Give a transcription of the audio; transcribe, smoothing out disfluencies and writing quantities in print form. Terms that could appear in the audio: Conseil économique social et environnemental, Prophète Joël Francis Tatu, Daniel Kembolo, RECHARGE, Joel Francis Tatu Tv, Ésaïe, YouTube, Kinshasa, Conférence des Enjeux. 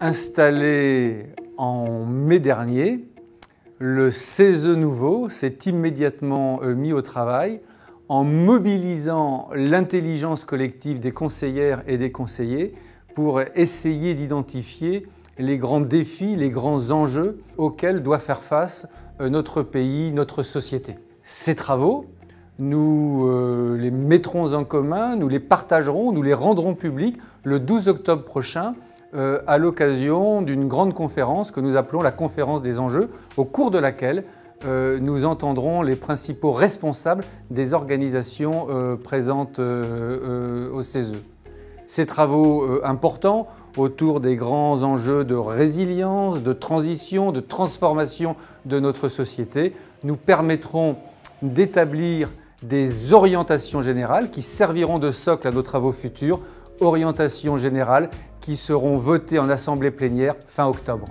Installé en mai dernier, le CESE nouveau s'est immédiatement mis au travail en mobilisant l'intelligence collective des conseillères et des conseillers pour essayer d'identifier les grands défis, les grands enjeux auxquels doit faire face notre pays, notre société. Ces travaux, nous les mettrons en commun, nous les partagerons, nous les rendrons publics le 12 octobre prochain à l'occasion d'une grande conférence que nous appelons la conférence des enjeux, au cours de laquelle nous entendrons les principaux responsables des organisations présentes au CESE. Ces travaux importants autour des grands enjeux de résilience, de transition, de transformation de notre société nous permettront d'établir des orientations générales qui serviront de socle à nos travaux futurs, orientations générales qui seront votées en assemblée plénière fin octobre.